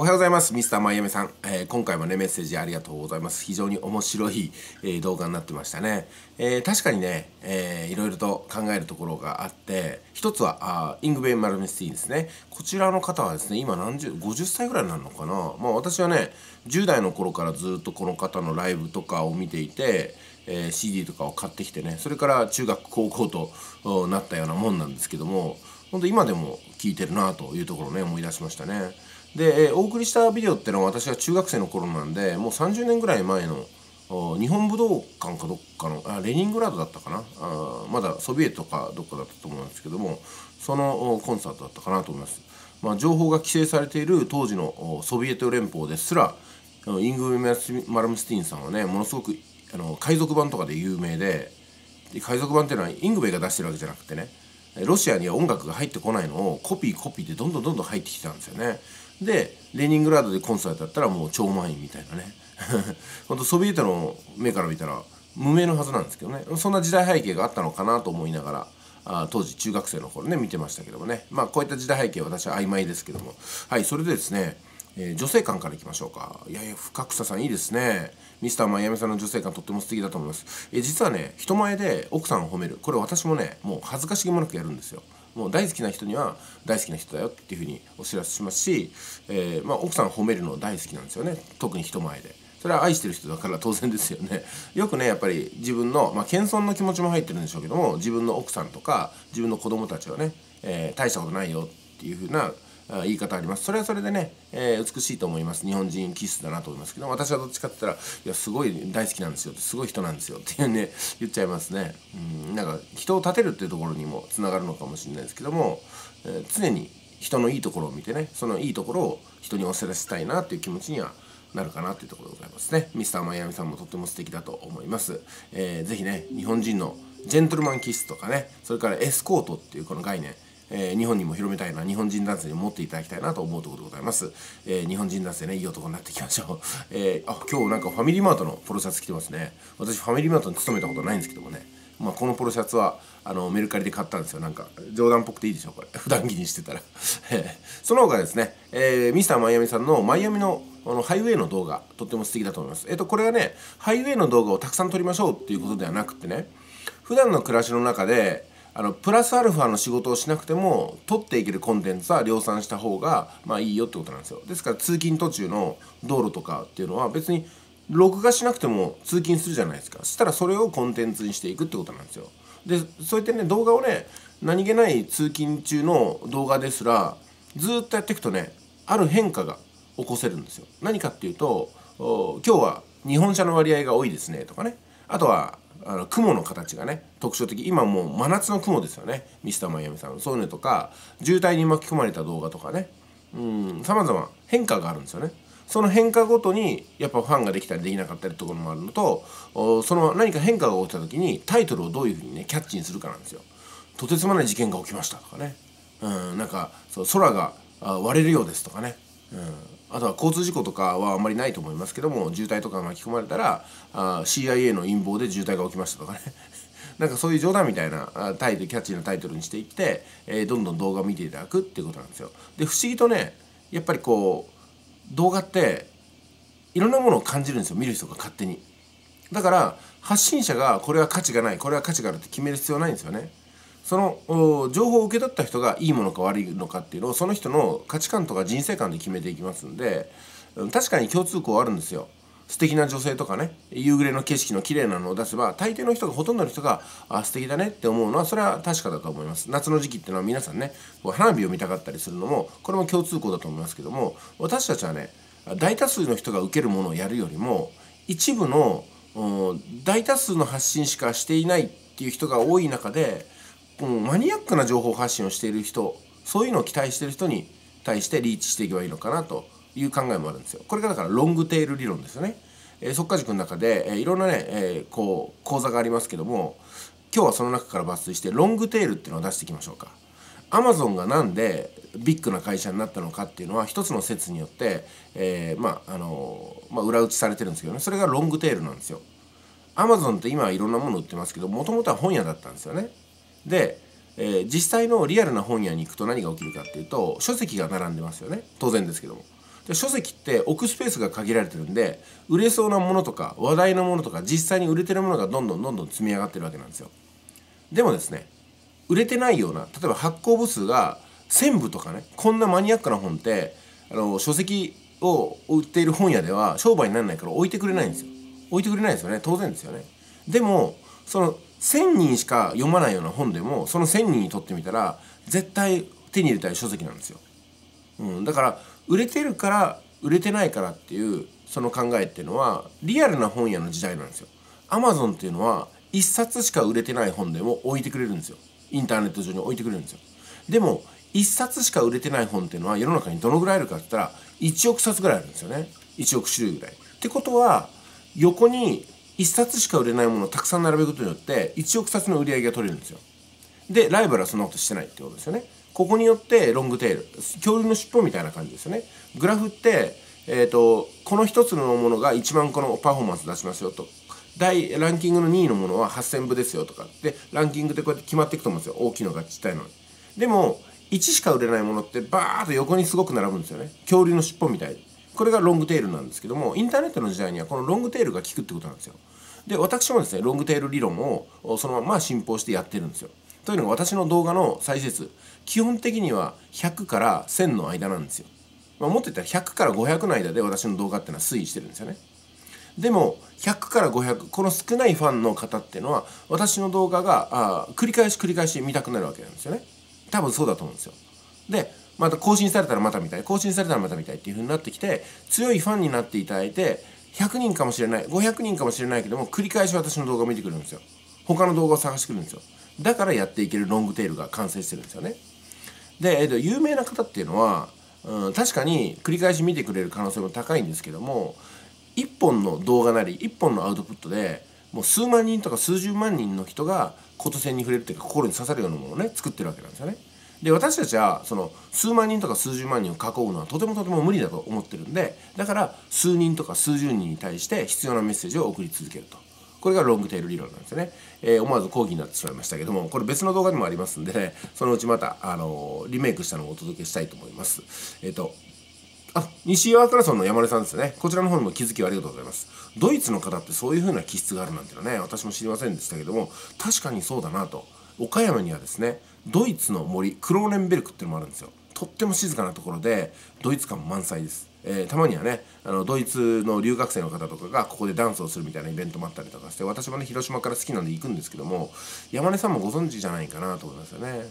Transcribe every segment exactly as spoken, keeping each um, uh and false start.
おはようございます。ミスターマイアミさん、えー、今回もねメッセージありがとうございます。非常に面白い、えー、動画になってましたね。えー、確かにね、えー、いろいろと考えるところがあって、一つはあイングベイ・マルミスティンですね。こちらの方はですね、今何十、ごじゅっさいぐらいになるのかな。まあ私はね、じゅうだいの頃からずっとこの方のライブとかを見ていて、えー、シーディー とかを買ってきてね、それから中学高校となったようなもんなんですけども、本当今でも聴いてるなというところをね思い出しましたね。で、えー、お送りしたビデオってのは私が中学生の頃なんで、もうさんじゅうねんぐらい前の日本武道館かどっかのあレニングラードだったかなあ、まだソビエトかどっかだったと思うんですけども、そのコンサートだったかなと思います。まあ、情報が規制されている当時のソビエト連邦ですらイングベイ・マルムスティンさんはねものすごくあの海賊版とかで有名で、海賊版っていうのはイングベイが出してるわけじゃなくてね、ロシアには音楽が入ってこないのをコピーコピーでどんどんどんどん入ってきたんですよね。でレニングラードでコンサートだったらもう超満員みたいなねほんとソビエトの目から見たら無名のはずなんですけどね、そんな時代背景があったのかなと思いながら、あ当時中学生の頃ね見てましたけどもね、まあこういった時代背景は私は曖昧ですけども、はい、それでですね、えー、女性観からいきましょうか。いやいや深草さんいいですね。ミスターマイアミさんの女性観とっても素敵だと思います。えー、実はね人前で奥さんを褒める、これ私もねもう恥ずかしげもなくやるんですよ。もう大好きな人には大好きな人だよっていうふうにお知らせしますし、えーまあ、奥さんを褒めるの大好きなんですよね、特に人前で。それは愛してる人だから当然ですよね。よくねやっぱり自分の、まあ、謙遜の気持ちも入ってるんでしょうけども、自分の奥さんとか自分の子供たちはね、えー、大したことないよっていうふうな言い方あります。それはそれでね、えー、美しいと思います。日本人気質だなと思いますけど、私はどっちかって言ったら「いやすごい大好きなんですよ」って「すごい人なんですよ」っていうね言っちゃいますね。うん、なんか人を立てるっていうところにもつながるのかもしれないですけども、えー、常に人のいいところを見てね、そのいいところを人にお知らせしたいなっていう気持ちにはなるかなっていうところでございますね。ミスターマイアミさんもとっても素敵だと思います。えー、ぜひね日本人のジェントルマン気質とかね、それからエスコートっていうこの概念、えー、日本にも広めたいな、日本人男性にも持っていただきたいなと思うところでございます。えー、日本人男性ねいい男になっていきましょう。えー、あ今日なんかファミリーマートのポロシャツ着てますね。私ファミリーマートに勤めたことないんですけどもね、まあ、このポロシャツはあのメルカリで買ったんですよ。なんか冗談っぽくていいでしょこれ普段着にしてたらその他ですね、えー、ミスターマイアミさんのマイアミのあのハイウェイの動画とっても素敵だと思います。えっとこれはねハイウェイの動画をたくさん撮りましょうっていうことではなくてね、普段の暮らしの中であのプラスアルファの仕事をしなくても取っていけるコンテンツは量産した方がまあいいよってことなんですよ。ですから通勤途中の道路とかっていうのは別に録画しなくても通勤するじゃないですか。そしたらそれをコンテンツにしていくってことなんですよ。でそうやってね動画をね何気ない通勤中の動画ですらずっとやっていくとね、ある変化が起こせるんですよ。何かっていうと今日は日本車の割合が多いですねとかね、あとはあの雲の形がね特徴的、今もう真夏の雲ですよねミスターマイアミさん、そういうのとか渋滞に巻き込まれた動画とかね、うんさまざま変化があるんですよね。その変化ごとにやっぱファンができたりできなかったりというところもあるのと、その何か変化が起きた時にタイトルをどういうふうにねキャッチにするかなんですよ。とてつもない事件が起きましたとかね、うんなんかそう空が割れるようですとかね、うんあとは交通事故とかはあんまりないと思いますけども、渋滞とか巻き込まれたらあ シーアイエー の陰謀で渋滞が起きましたとかねなんかそういう冗談みたいなタイトルキャッチーなタイトルにしていって、えー、どんどん動画を見ていただくっていうことなんですよ。で不思議とねやっぱりこう動画っていろんなものを感じるんですよ、見る人が勝手に。だから発信者がこれは価値がないこれは価値があるって決める必要ないんですよね。その情報を受け取った人がいいものか悪いのかっていうのをその人の価値観とか人生観で決めていきますんで、確かに共通項はあるんですよ。素敵な女性とかね夕暮れの景色の綺麗なのを出せば大抵の人がほとんどの人があ素敵だねって思うのはそれは確かだと思います。夏の時期っていうのは皆さんね花火を見たかったりするのもこれも共通項だと思いますけども、私たちはね大多数の人が受けるものをやるよりも一部の大多数の発信しかしていないっていう人が多い中で、うん、マニアックな情報発信をしている人、そういうのを期待している人に対してリーチしていけばいいのかなという考えもあるんですよ。これがだからロングテール理論ですよね。えー、速稼塾の中で、えー、いろんなね、えー、こう講座がありますけども、今日はその中から抜粋してロングテールっていうのを出していきましょうか。Amazon がなんでビッグな会社になったのかっていうのは一つの説によって、えー、まああのー、まあ裏打ちされてるんですけどね、それがロングテールなんですよ。Amazon って今いろんなもの売ってますけど、もともとは本屋だったんですよね。で、えー、実際のリアルな本屋に行くと何が起きるかっていうと書籍が並んでますよね、当然ですけども。で書籍って置くスペースが限られてるんで、売れそうなものとか話題のものとか実際に売れてるものがどんどんどんどん積み上がってるわけなんですよ。でもですね、売れてないような、例えば発行部数がせんぶとかね、こんなマニアックな本ってあの書籍を売っている本屋では商売にならないから置いてくれないんですよ。置いてくれないですよね、当然ですよね。でもそのせんにんしか読まないような本でも、そのせんにんにとってみたら絶対手に入れたい書籍なんですよ。うん、だから売れてるから売れてないからっていうその考えっていうのはリアルな本屋の時代なんですよ。Amazon っていうのはいっさつしか売れてない本でも置いてくれるんですよ。インターネット上に置いてくれるんですよ。でもいっさつしか売れてない本っていうのは世の中にどのぐらいあるかって言ったらいちおくさつぐらいあるんですよね。いちおくしゅるいぐらい。ってことは横にいっさつしか売れないものをたくさん並べることによっていちおくさつの売り上げが取れるんですよ。でライバルはそんなことしてないってことですよね。ここによってロングテール、恐竜の尻尾みたいな感じですよね。グラフって、えー、とこのひとつのものがいちまんこのパフォーマンス出しますよと、第ランキングのにいのものははっせんぶですよとかで、ランキングってこうやって決まっていくと思うんですよ。大きいのがちっちゃいのに。でもいちしか売れないものってバーッと横にすごく並ぶんですよね。恐竜の尻尾みたいに。これがロングテールなんですけども、インターネットの時代にはこのロングテールが効くってことなんですよ。で私もですね、ロングテール理論をそのまま信奉してやってるんですよ。というのが私の動画の再生数、基本的にはひゃくからせんの間なんですよ。まあ、もっと言ったらひゃくからごひゃくの間で私の動画っていうのは推移してるんですよね。でもひゃくからごひゃく、この少ないファンの方っていうのは私の動画があ繰り返し繰り返し見たくなるわけなんですよね。多分そうだと思うんですよ。でまた更新されたらまた見たい、更新されたらまた見たいっていう風になってきて、強いファンになっていただいてひゃくにんかもしれない、ごひゃくにんかもしれないけども、繰り返し私の動画を見てくるんですよ。他の動画を探してくるんですよ。だからやっていけるロングテールが完成してるんですよね。で、えっと、有名な方っていうのは、うん、確かに繰り返し見てくれる可能性も高いんですけども、いっぽんの動画なりいっぽんのアウトプットでもう数万人とか数十万人の人が琴線に触れるというか、心に刺さるようなものをね作ってるわけなんですよね。で私たちはその数万人とか数十万人を囲うのはとてもとても無理だと思ってるんで、だから数人とか数十人に対して必要なメッセージを送り続けると。これがロングテール理論なんですよね。えー、思わず講義になってしまいましたけども、これ別の動画にもありますんで、ね、そのうちまた、あのー、リメイクしたのをお届けしたいと思います。えっと、あ、西岩倉村の山根さんですね。こちらの方にも気づきをありがとうございます。ドイツの方ってそういう風な気質があるなんていうのはね、私も知りませんでしたけども、確かにそうだなと。岡山にはですね、ドイツの森、クローネンベルクっていうのもあるんですよ。とっても静かなところで、ドイツ感満載です。えー、たまにはね、あのドイツの留学生の方とかがここでダンスをするみたいなイベントもあったりとかして、私もね広島から好きなんで行くんですけども、山根さんもご存知じゃないかなと思いますよね。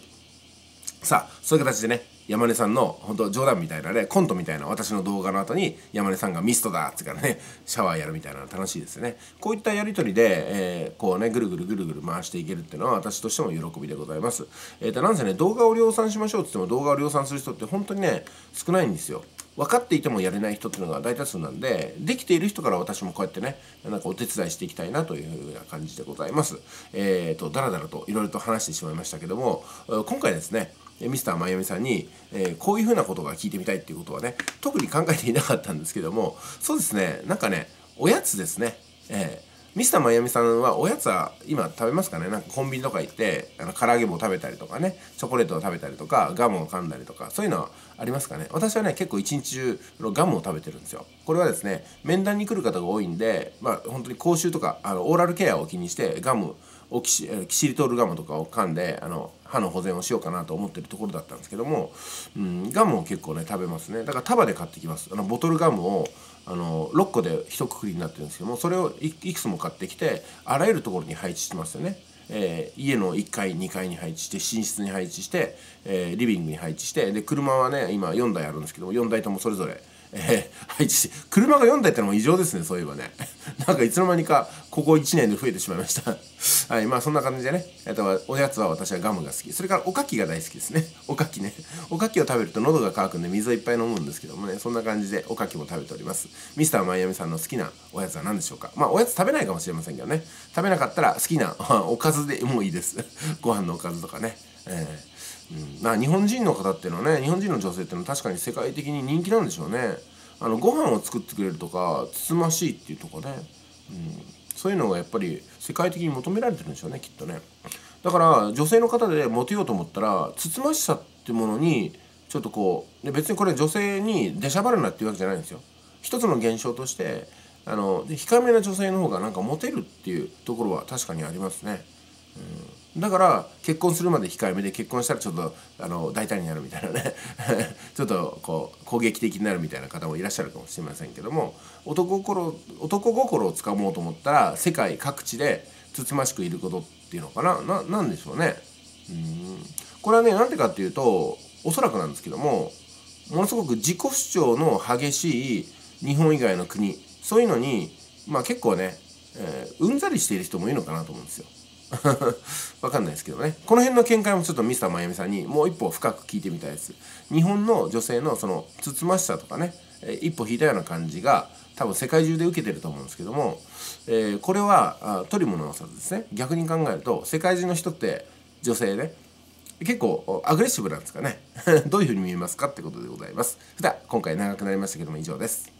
さあそういう形でね、山根さんの本当冗談みたいなね、コントみたいな私の動画の後に山根さんがミストだっつうからね、シャワーやるみたいなの楽しいですね。こういったやり取りで、えー、こうねぐるぐるぐるぐる回していけるっていうのは私としても喜びでございます。えーと、なんせね動画を量産しましょうって言っても動画を量産する人って本当にね少ないんですよ。分かっていてもやれない人っていうのが大多数なんで、できている人から私もこうやってね、なんかお手伝いしていきたいなというような感じでございます。えーと、だらだらといろいろと話してしまいましたけども、今回ですね、ミスターマイアミさんに、えー、こういうふうなことが聞いてみたいっていうことはね、特に考えていなかったんですけども、そうですね、なんかね、おやつですね。えーミスターマイアミさんはおやつは今食べますかね。なんかコンビニとか行ってあの唐揚げ棒食べたりとかね、チョコレートを食べたりとかガムを噛んだりとか、そういうのはありますかね。私はね結構一日中ガムを食べてるんですよ。これはですね面談に来る方が多いんで、まあ本当に口臭とかあのオーラルケアを気にしてガムをキシ、キシリトールガムとかを噛んであの歯の保全をしようかなと思ってるところだったんですけども、うん、ガムを結構ね食べますね。だから束で買ってきます。あのボトルガムをあのろっこで一括りになってるんですけども、それを い, いくつも買ってきてあらゆるところに配置してますよね。えー、家のいっかいにかいに配置して、寝室に配置して、えー、リビングに配置して、で車はね今よんだいあるんですけども、よんだいともそれぞれ、えー、配置して、車がよんだいってのも異常ですね。そういえばねなんかいつの間にかここいちねんで増えてしまいましたはい、まあそんな感じでね、あとはおやつは私はガムが好き、それからおかきが大好きですね。おかきね、おかきを食べると喉が渇くんで水をいっぱい飲むんですけどもね、そんな感じでおかきも食べております。ミスターマイアミさんの好きなおやつは何でしょうか。まあおやつ食べないかもしれませんけどね、食べなかったら好きなおかずでもいいですご飯のおかずとかね、えーうん、まあ日本人の方っていうのはね、日本人の女性っていうのは確かに世界的に人気なんでしょうね。あのご飯を作ってくれるとか、つつましいっていうとこね、うんそういうのがやっぱり世界的に求められてるんでしょうね、きっとね。だから女性の方でモテようと思ったら、つつましさってものにちょっとこうで、別にこれ女性に出しゃばるなっていうわけじゃないんですよ。一つの現象としてあの控えめな女性の方がなんかモテるっていうところは確かにありますね。うん、だから結婚するまで控えめで、結婚したらちょっとあの大胆になるみたいなねちょっとこう攻撃的になるみたいな方もいらっしゃるかもしれませんけども、男心男心をつかもうと思ったら世界各地でつつましくいることっていうのかな、 な, なんでしょうね。うん、これはね、なんでかっていうと、おそらくなんですけども、ものすごく自己主張の激しい日本以外の国、そういうのに、まあ、結構ね、えー、うんざりしている人もいるのかなと思うんですよ。わかんないですけどね。この辺の見解もちょっとミスターマイアミさんにもう一歩深く聞いてみたいです。日本の女性のそのつつましさとかね、一歩引いたような感じが多分世界中で受けてると思うんですけども、えー、これは取りも直さずですね、逆に考えると世界中の人って女性ね、結構アグレッシブなんですかねどういうふうに見えますかってことでございます。普段今回長くなりましたけども以上です。